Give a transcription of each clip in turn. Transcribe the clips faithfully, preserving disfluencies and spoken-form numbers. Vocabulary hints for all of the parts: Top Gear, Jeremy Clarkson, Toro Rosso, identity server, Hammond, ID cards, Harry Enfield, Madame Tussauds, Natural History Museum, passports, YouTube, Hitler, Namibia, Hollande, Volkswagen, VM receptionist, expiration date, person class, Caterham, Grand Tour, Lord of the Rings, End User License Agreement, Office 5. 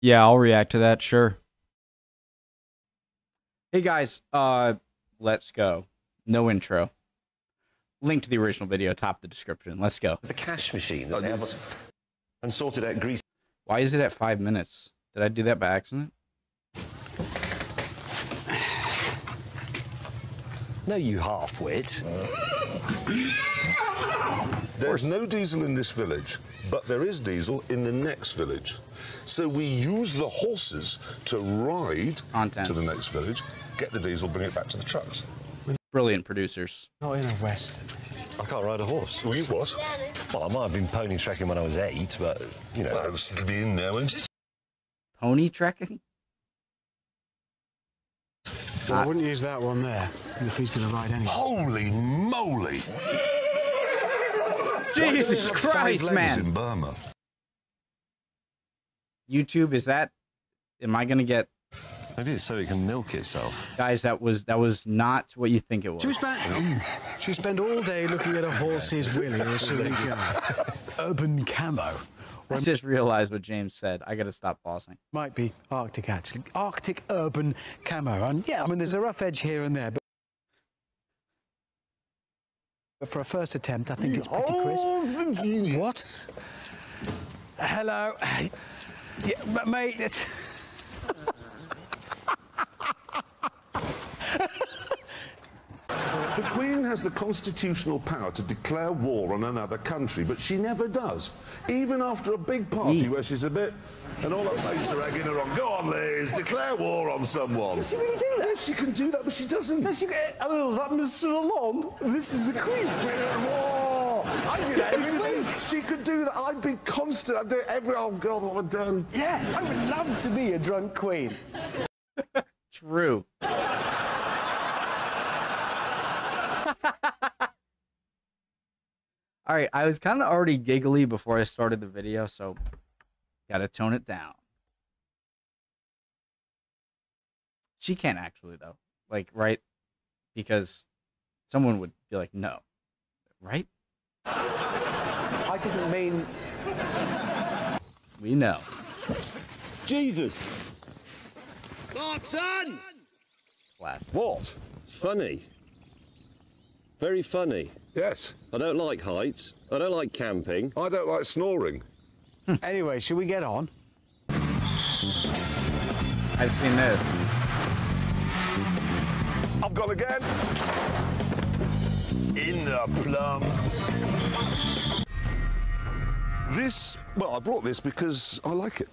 Yeah, I'll react to that, sure. Hey guys, uh, let's go. No intro. Link to the original video, top of the description. Let's go. The cash machine. That they have and sorted out grease. Why is it at five minutes? Did I do that by accident? No, you half-wit. There's no diesel in this village, but there is diesel in the next village. So we use the horses to ride Content. to the next village, get the diesel, bring it back to the trucks. Brilliant producers. Not in a western. I can't ride a horse. Well, you what? Well, I might have been pony trekking when I was eight, but, you know... Well, it'll be in there, won't it? Pony trekking? Well, I wouldn't use that one there, if he's going to ride anything. Holy moly! Jesus Christ, man! In Burma? YouTube, is that... Am I going to get... Maybe it's so it can milk itself. Guys, that was that was not what you think it was. Should we spend, should we spend all day looking at a horse's willy or something? Urban camo. I just realized what James said. I got to stop pausing. Might be Arctic, actually. Arctic urban camo. And yeah, I mean, there's a rough edge here and there, but for a first attempt, I think it's pretty crisp. Oh, what? Hello. Yeah, mate, it's... The Queen has the constitutional power to declare war on another country, but she never does, even after a big party Me. where she's a bit... And all her mates are egging her on, go on, Liz, declare war on someone. Does she really do that? Yes, she can do that, but she doesn't. So she, I mean, was that Mister Hollande? This is the Queen. We're at war. I do that every week. She could do that. I'd be constant. I'd do it every... Oh, God, what I've done. Yeah, I would love to be a drunk Queen. True. All right, I was kind of already giggly before I started the video, so gotta tone it down. She can't actually, though. Like, right? Because someone would be like, no. Right? I didn't mean... We know. Jesus! Clarkson! Classic. What? Funny. Very funny. Yes. I don't like heights. I don't like camping. I don't like snoring. Anyway, should we get on? I've seen this. I've gone again. In the plums. This, well, I brought this because I like it.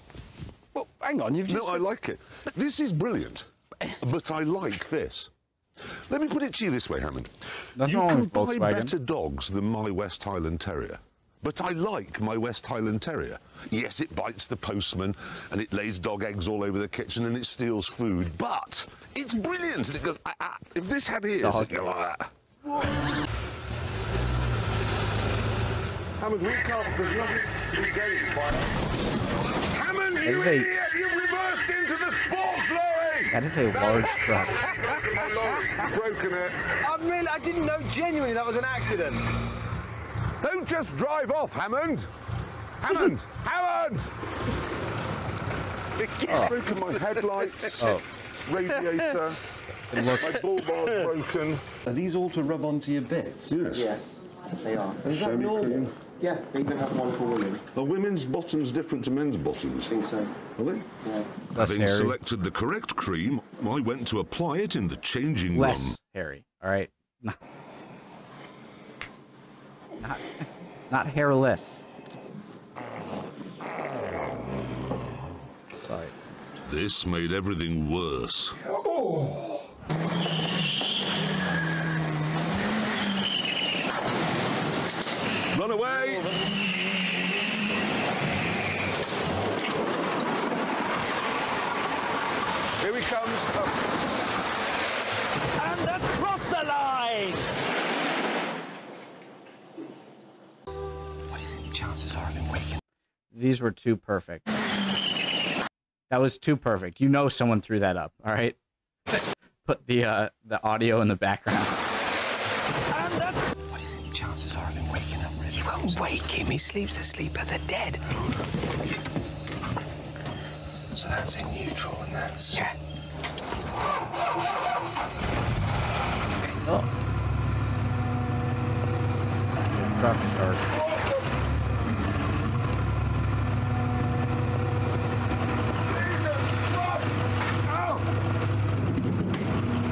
Well, hang on, you've just... No, I like it. This is brilliant, but I like this. Let me put it to you this way, Hammond. Nothing you can buy Volkswagen. better dogs than my West Highland Terrier. But I like my West Highland Terrier. Yes, it bites the postman, and it lays dog eggs all over the kitchen, and it steals food, but it's brilliant! And it goes, ah, ah. If this had ears, dog. it'd go like that. Whoa. Hammond, we can't, there's nothing to be gained by that. Hammond, you a... idiot! You reversed into the sports lorry! That is a large truck. Broken it. I really, I didn't know genuinely that was an accident. Don't just drive off, Hammond! Hammond! Hammond! It's oh. broken my headlights, oh. radiator, my bull bar's broken. Are these all to rub onto your bits? Yes. Yes, they are. Is that normal? Yeah, they even have one for women. Are women's bottoms different to men's bottoms? I think so. Are they? Yeah. Less Having hairy. selected the correct cream, I went to apply it in the changing Less room. Less hairy, all right? Not, not hairless. Sorry. This made everything worse. Oh. Run away! Here he comes. And across the line! Chances are I've waking. These were too perfect. That was too perfect. You know someone threw that up, all right? Put the uh, the audio in the background. What do you think the chances are of him waking up? Really? You won't wake him. He sleeps the sleep of the dead. So that's in neutral and that's... Yeah. Maybe not. It's not starting.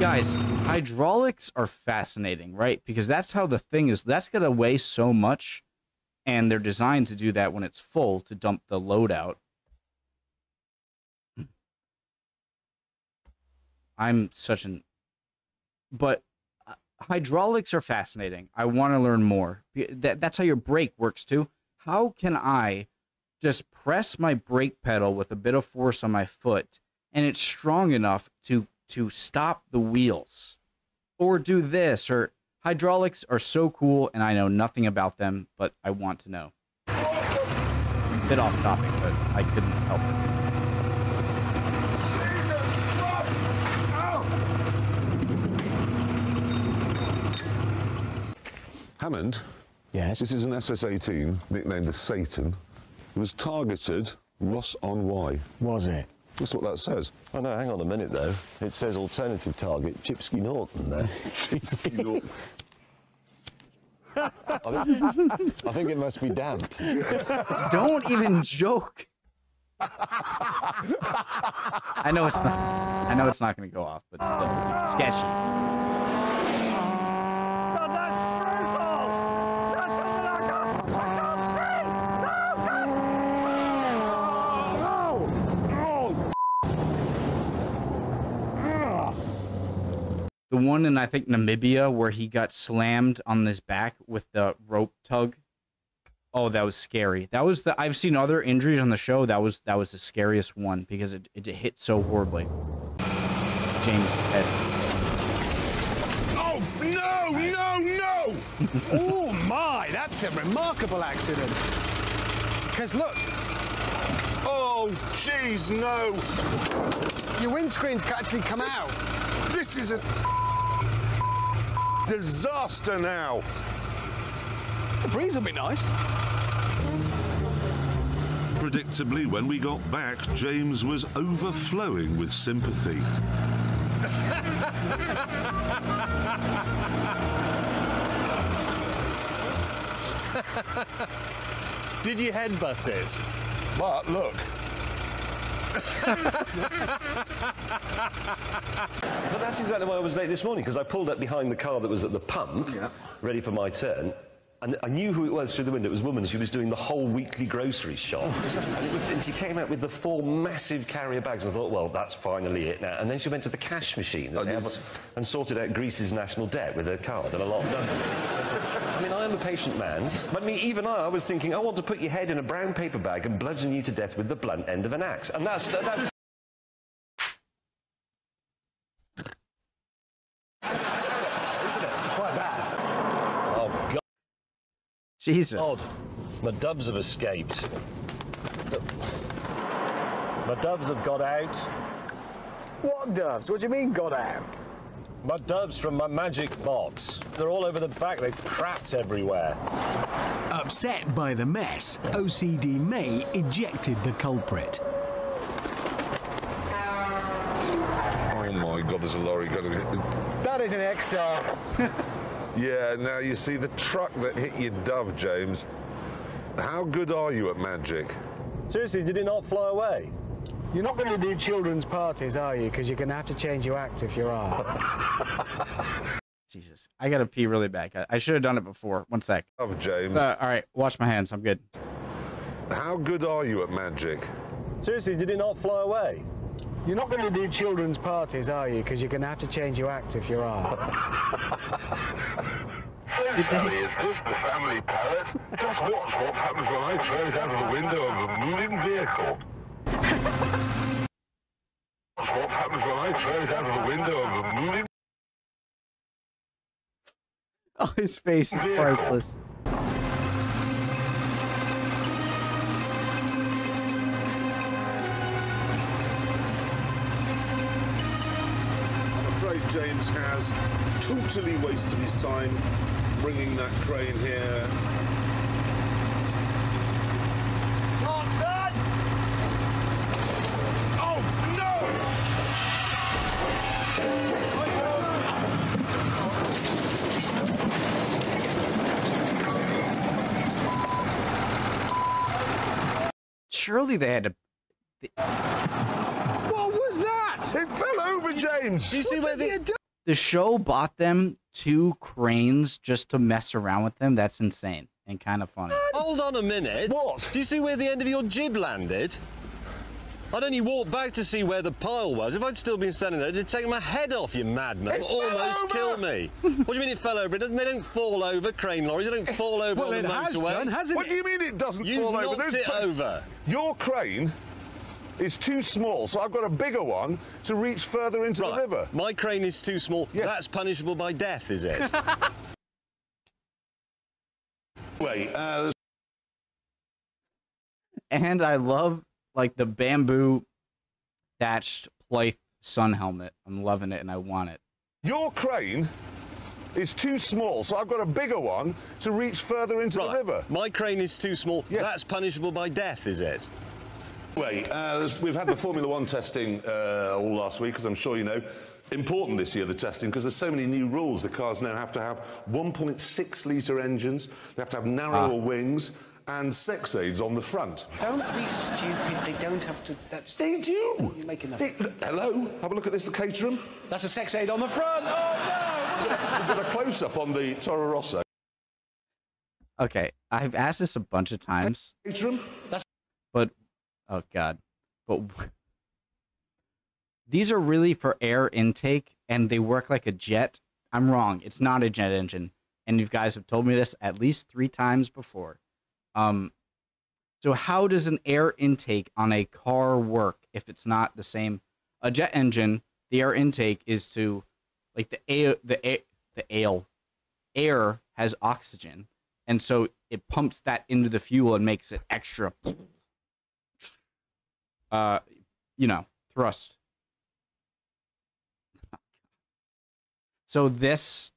Guys, hydraulics are fascinating, right? Because that's how the thing is. That's going to weigh so much. And they're designed to do that when it's full, to dump the load out. I'm such an... But hydraulics are fascinating. I want to learn more. That, that's how your brake works, too. How can I just press my brake pedal with a bit of force on my foot, and it's strong enough to... to stop the wheels or do this? Or hydraulics are so cool, and I know nothing about them, but I want to know. A bit off topic, but I couldn't help it. Hammond? Yes? This is an S S eighteen, nicknamed the Satan. It was targeted Ross-on-Y. Was it? That's what that says. Oh, no, hang on a minute, though. It says alternative target, Chipsky Norton, there. Chipsky Norton. I, mean, I think it must be damp. Don't even joke. I know it's not. I know it's not going to go off, but still, it's sketchy. Oh, that's brutal! That's I can't see! No, no! The one in, I think, Namibia, where he got slammed on his back with the rope tug. Oh, that was scary. That was the... I've seen other injuries on the show. That was that was the scariest one because it, it hit so horribly. James Head. Oh, no, nice. no, no! Oh, my, that's a remarkable accident. Because, look... Oh, jeez, no. Your windscreens can actually come out. This is a... disaster now. The breeze will be nice. Predictably, when we got back, James was overflowing with sympathy. Did you headbutt it? But look. But that's exactly why I was late this morning, because I pulled up behind the car that was at the pump, yeah. ready for my turn, and I knew who it was through the window. It was a woman. She was doing the whole weekly grocery shop. and, it was, and she came out with the four massive carrier bags, and I thought, well, that's finally it now. And then she went to the cash machine oh, have, and sorted out Greece's national debt with her card and a lot of money. I mean, I am a patient man, but me, even I, I was thinking, I want to put your head in a brown paper bag and bludgeon you to death with the blunt end of an axe. And that's... that's... Quite bad. Oh, God. Jesus. Odd. My doves have escaped. My doves have got out. What doves? What do you mean, got out? My doves from my magic box. They're all over the back. They've crapped everywhere. Upset by the mess, O C D May ejected the culprit. Oh, my God, there's a lorry going to hit... That is an ex-dove. Yeah, now, you see, the truck that hit your dove, James. How good are you at magic? Seriously, did it not fly away? You're not going to do children's parties, are you? Because you're going to have to change your act if you are. Jesus. I got to pee really bad. I, I should have done it before. One sec. Oh, James. Uh, all right. Wash my hands. I'm good. How good are you at magic? Seriously, did it not fly away? You're not going to do children's parties, are you? Because you're going to have to change your act if you are. Family, is this the family parrot? Just watch what happens when I throw it out of the window of a moving vehicle. What happens when I throw it out of the window of a movie? Oh, his face is priceless. I'm afraid James has totally wasted his time bringing that crane here. Come on, son! surely they had to... They... What was that? It fell over, James. Do you see where the... The show bought them two cranes just to mess around with them. That's insane and kind of funny. Hold on a minute. What? Do you see where the end of your jib landed? I'd only walked back to see where the pile was. If I'd still been standing there, it'd take my head off, you madman. It almost killed me. What do you mean it fell over? It doesn't. They don't fall over, crane lorries. They don't fall over well, on the motorway. Well, it has done, hasn't it? What do you mean it doesn't you fall over? You knocked it over. Your crane is too small, so I've got a bigger one to reach further into right. the river. My crane is too small. Yes. That's punishable by death, is it? Wait. Uh, and I love... Like the bamboo thatched Plath sun helmet. I'm loving it and I want it. Your crane is too small, so I've got a bigger one to reach further into right. the river. My crane is too small. Yes. That's punishable by death, is it? Wait, uh, we've had the Formula One testing uh, all last week, as I'm sure you know. Important this year, the testing, because there's so many new rules. The cars now have to have one point six litre engines. They have to have narrower ah. wings. And sex aids on the front. Don't be stupid. They don't have to. That's. They do. You're making that. They, hello. Have a look at this. The Caterham. That's a sex aid on the front. Oh no! We've got a close up on the Toro Rosso. Okay, I've asked this a bunch of times. Caterham. That's. But, oh god, but these are really for air intake, and they work like a jet. I'm wrong. It's not a jet engine, and you guys have told me this at least three times before. Um, so how does an air intake on a car work if it's not the same? A jet engine, the air intake is to, like the air, the air, the ale, air has oxygen, and so it pumps that into the fuel and makes it extra, uh, you know, thrust. So this,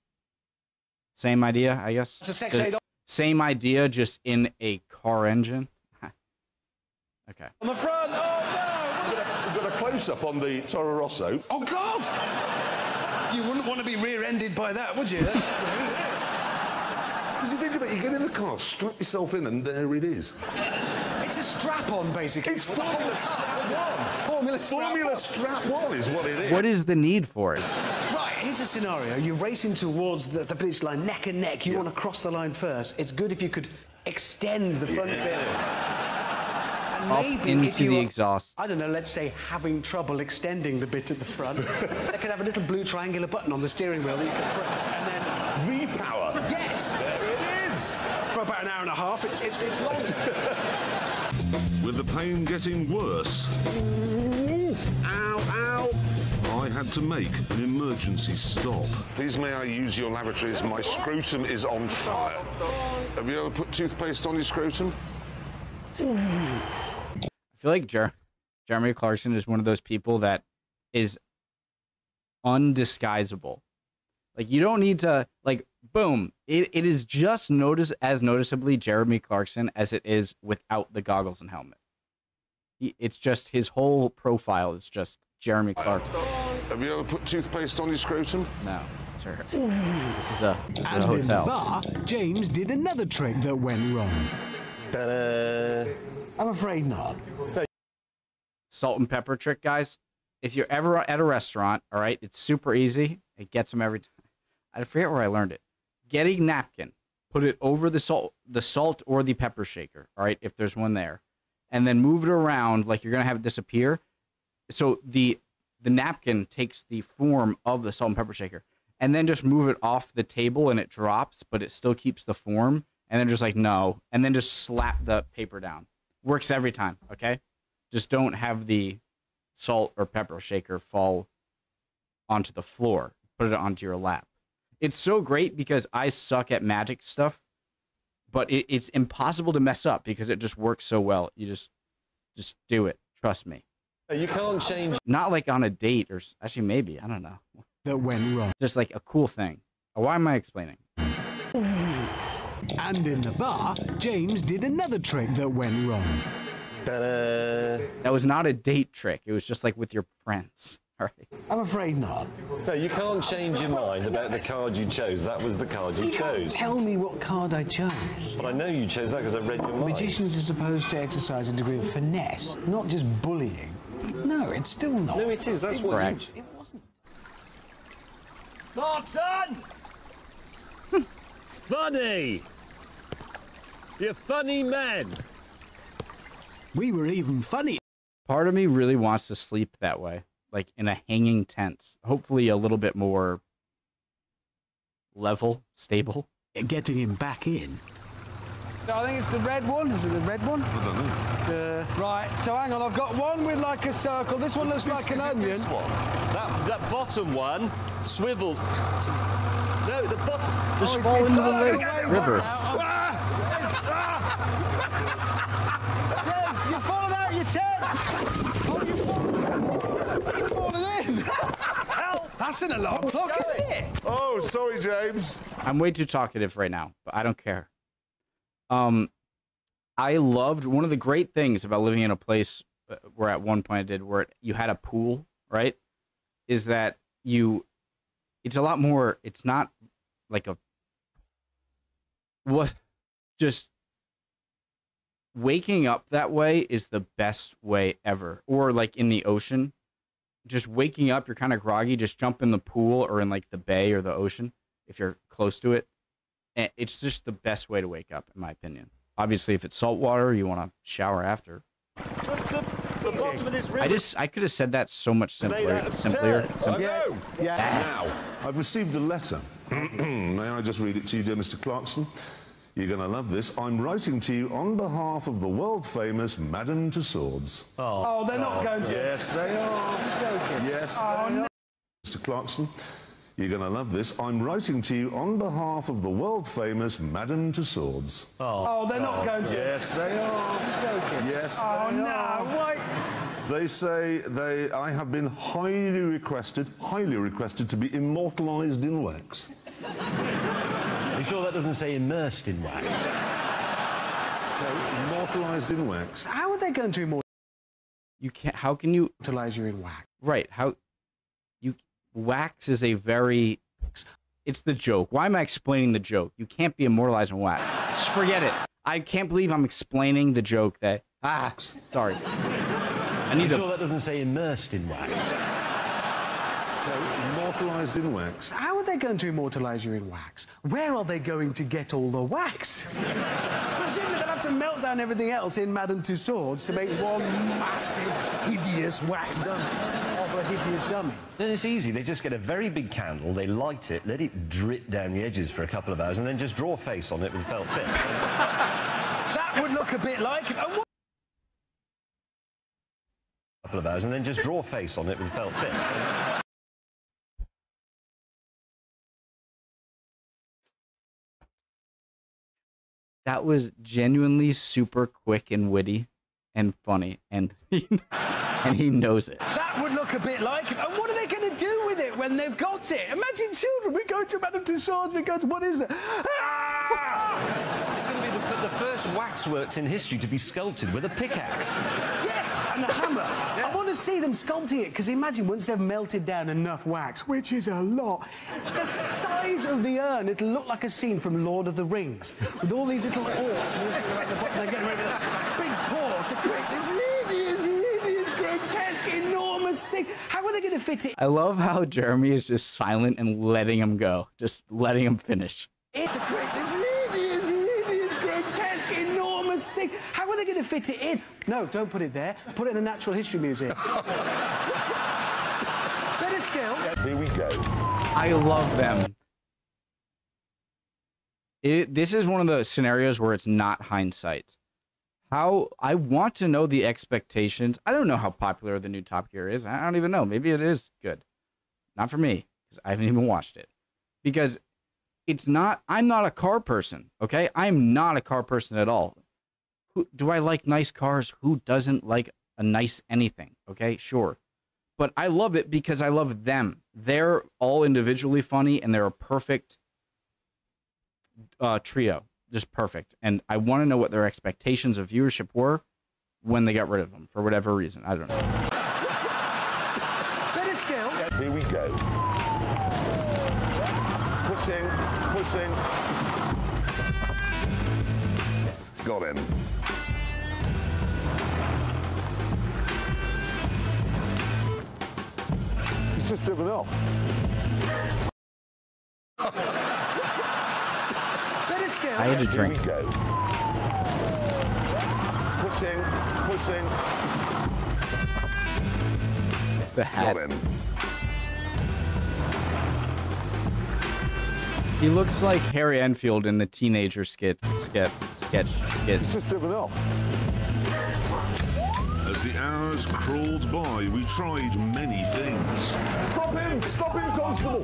same idea, I guess. It's a sex aid. Same idea, just in a car engine. Okay. On the front, oh no! We've got a close-up on the Toro Rosso. Oh God! You wouldn't want to be rear-ended by that, would you? That's... Because you think about it, you get in the car, strap yourself in, and there it is. It's a strap-on, basically. It's Formula Strap-on. Formula Strap-on. Formula Strap-on is what it is. What is the need for it? Here's a scenario. You're racing towards the, the finish line, neck and neck. You yeah. want to cross the line first. It's good if you could extend the front yeah. bit. And maybe Up into if you the were, exhaust. I don't know, let's say having trouble extending the bit at the front. They could have a little blue triangular button on the steering wheel that you can press and then... Repower! Yes! There it is! For about an hour and a half, it, it, it's long. With the pain getting worse... Ow, ow! I had to make an emergency stop. Please may I use your lavatories? My scrotum is on fire. Have you ever put toothpaste on your scrotum? I feel like Jer Jeremy Clarkson is one of those people that is undisguisable. Like, you don't need to, like, boom. It, it is just notice as noticeably Jeremy Clarkson as it is without the goggles and helmet. He, it's just, his whole profile is just Jeremy Clarkson. Have you ever put toothpaste on your scrotum? No, sir. This is a, this is a hotel. In the bar, James did another trick that went wrong. Ta-da. I'm afraid not. Salt and pepper trick, guys. If you're ever at a restaurant, all right, it's super easy. It gets them every time. I forget where I learned it. Get a napkin. Put it over the salt, the salt or the pepper shaker, all right, if there's one there. And then move it around like you're going to have it disappear. So the the napkin takes the form of the salt and pepper shaker, and then just move it off the table and it drops, but it still keeps the form. And then just like, no, and then just slap the paper down. Works every time, okay? Just don't have the salt or pepper shaker fall onto the floor. Put it onto your lap. It's so great because I suck at magic stuff, but it, it's impossible to mess up because it just works so well. You just, just do it. Trust me. You can't change. Not like on a date, or actually maybe, I don't know. That went wrong. Just like a cool thing. Why am I explaining? And in the bar, James did another trick that went wrong. Ta-da. That was not a date trick. It was just like with your friends. Sorry. I'm afraid not. No, you can't change your mind about the card you chose. That was the card you, you chose. Can't tell me what card I chose. But I know you chose that because I read your mind. Magicians are supposed to exercise a degree of finesse, not just bullying. No, it's still not. No, it is. That's what it wasn't. Martin! Funny! You're funny men! We were even funny. Part of me really wants to sleep that way, like in a hanging tent. Hopefully a little bit more level, stable. Getting him back in. No, I think it's the red one. Is it the red one? I don't know. Uh, right, so hang on. I've got one with like a circle. This one looks this, like an onion. This one? That, that bottom one swivels. No, the bottom. Just oh, fall into the river. Right river. James, you're falling out your tent. Oh, you're falling out. You're falling in. Help. That's an alarm clock, isn't it? Oh, sorry, James. I'm way too talkative right now, but I don't care. Um, I loved one of the great things about living in a place where at one point I did where it, you had a pool, right? Is that you, it's a lot more, it's not like a, what, just waking up that way is the best way ever. Or like in the ocean, just waking up, you're kind of groggy, just jump in the pool or in like the bay or the ocean if you're close to it. It's just the best way to wake up, in my opinion. Obviously, if it's salt water, you want to shower after. The, the, the bottom of this river. I just, I could have said that so much simpler. Simpler. simpler. Yes. Yeah. Now, I've received a letter. May I just read it to you, dear Mister Clarkson? You're going to love this. I'm writing to you on behalf of the world-famous Madame Tussauds. Oh, oh they're not oh, going to. Yes, they are. Joking. Yes, oh, they no. are. Mister Clarkson. You're going to love this. I'm writing to you on behalf of the world-famous Madame Tussauds. Oh, oh they're not oh, going to. Yes, they are. Joking. Yes, oh, they no, are. Wait. They say they. I have been highly requested, highly requested to be immortalised in wax. Are you sure that doesn't say immersed in wax? No, immortalised in wax. How are they going to immortalise? You can't. How can you immortalise you in wax? Right. How. Wax is a very... It's the joke. Why am I explaining the joke? You can't be immortalized in wax. Just forget it. I can't believe I'm explaining the joke that... Ah, sorry. I need I'm to... sure that doesn't say immersed in wax. No, immortalized in wax. How are they going to immortalize you in wax? Where are they going to get all the wax? Presumably they'll have to melt down everything else in Madame Tussauds to make one massive, hideous wax dummy. A hideous dummy. Then it's easy. They just get a very big candle, they light it, let it drip down the edges for a couple of hours, and then just draw a face on it with a felt tip. That would look a bit like it. Oh, a couple of hours, and then just draw a face on it with a felt tip. That was genuinely super quick and witty and funny, and and he knows it. That would look a bit like it. And what are they going to do with it when they've got it? Imagine children. We go to Madame Tussauds. We go to what is it? Ah! It's going to be the, the first waxworks in history to be sculpted with a pickaxe. Yes, and a hammer. Yeah. I want to see them sculpting it because imagine once they've melted down enough wax, which is a lot. The size of the urn. It'll look like a scene from Lord of the Rings with all these little orcs walking around the bottom. They're getting ready for that big paw to create this grotesque, enormous thing. How are they going to fit it? I love how Jeremy is just silent and letting him go. Just letting him finish. It's a great, this hideous, hideous, grotesque, enormous thing. How are they going to fit it in? No, don't put it there. Put it in the Natural History Museum. Better still. Here we go. I love them. It, this is one of the scenarios where it's not hindsight. How I want to know the expectations. I don't know how popular the new Top Gear is. I don't even know. Maybe it is good. Not for me, because I haven't even watched it. Because it's not, I'm not a car person, okay? I'm not a car person at all. Who, do I like nice cars? Who doesn't like a nice anything, okay? Sure. But I love it because I love them. They're all individually funny, and they're a perfect uh, trio. Just perfect. And I want to know what their expectations of viewership were when they got rid of them for whatever reason. I don't know. Better still. Here we go. Pushing, pushing. Got him. He's just driven off. Better still. I had a drink. Here we go. Pushing, pushing. The hat. Got him. He looks like Harry Enfield in the teenager skit, sketch, sketch, skit. He's just driven off. As the hours crawled by, we tried many things. Stop him! Stop him, Constable!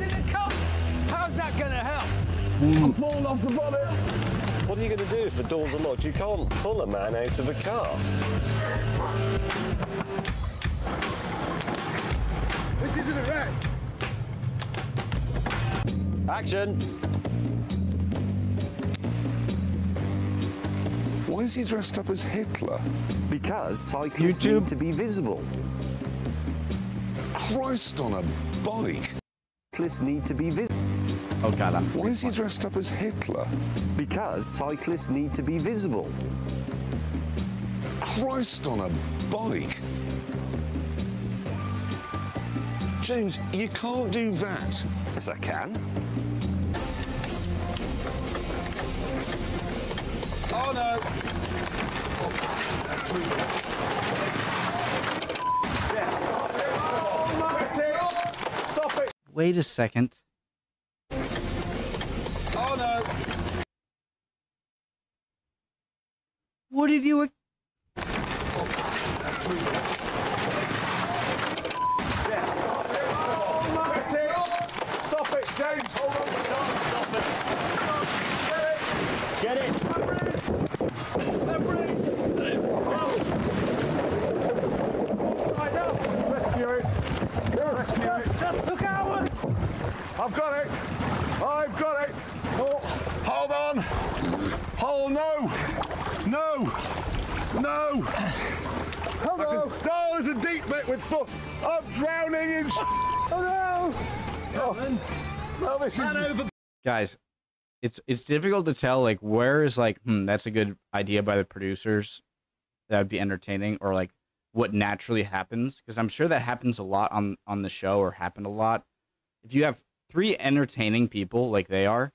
How's that going to help? Mm. I'm falling off the bonnet. What are you going to do if the doors are locked? You can't pull a man out of a car. This isn't a rat. Action! Why is he dressed up as Hitler? Because cyclists YouTube. need to be visible. Christ on a bike! Cyclists need to be visible. Oh God! I'm Why is he dressed up as Hitler? Because cyclists need to be visible. Christ on a bike! James, you can't do that. Yes, I can. Oh, no. Stop it. Wait a second. Oh, no. What did you... Get it! Tied up! Rescue it! Rescue it! Look out! I've got it! I've got it! Oh, hold on! Oh no! No! No! Hello! Can... Oh, there's a deep bit with foot! I'm drowning in. Oh no! Oh, well, this is... over... Guys. It's it's difficult to tell, like, where is, like, hmm, that's a good idea by the producers that would be entertaining, or, like, what naturally happens, because I'm sure that happens a lot on, on the show, or happened a lot. If you have three entertaining people, like they are,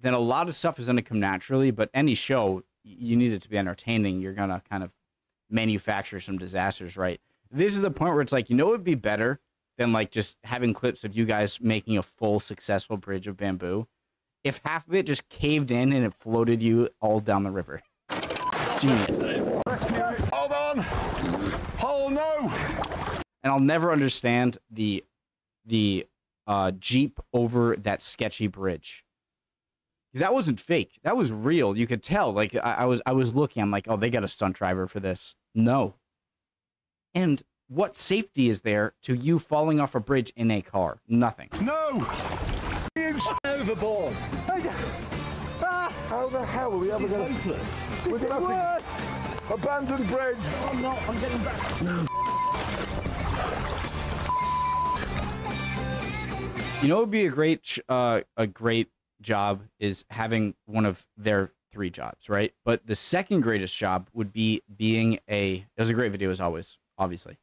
then a lot of stuff is going to come naturally, but any show, you need it to be entertaining. You're going to kind of manufacture some disasters, right? This is the point where it's like, you know what would be better than, like, just having clips of you guys making a full, successful bridge of bamboo? If half of it just caved in and it floated you all down the river. Genius. Hold on! Oh no! And I'll never understand the the uh, Jeep over that sketchy bridge. Because that wasn't fake. That was real. You could tell. Like, I, I was I was looking. I'm like, oh, they got a stunt driver for this. No. And what safety is there to you falling off a bridge in a car? Nothing. No! Overboard. Ah, how the hell are we ever going to... This is worse! Abandoned bridge! I'm not, I'm getting back. You know what would be a great, uh, a great job is having one of their three jobs, right? But the second greatest job would be being a... It was a great video as always, obviously.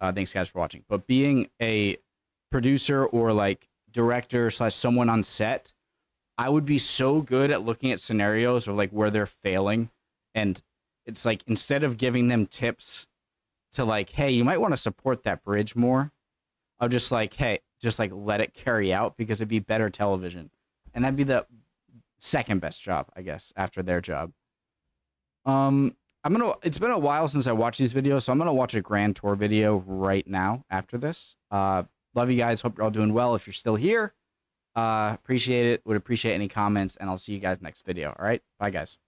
Uh, thanks guys for watching. But being a producer or like director slash someone on set, I would be so good at looking at scenarios or like where they're failing, and it's like, instead of giving them tips to like, hey, you might want to support that bridge more, I'm just like, hey, just like let it carry out because it'd be better television, and that'd be the second best job, I guess, after their job. Um, I'm gonna. It's been a while since I watched these videos, so I'm gonna watch a Grand Tour video right now after this. Uh. Love you guys. Hope you're all doing well. If you're still here, uh, appreciate it. Would appreciate any comments, and I'll see you guys next video. All right. Bye, guys.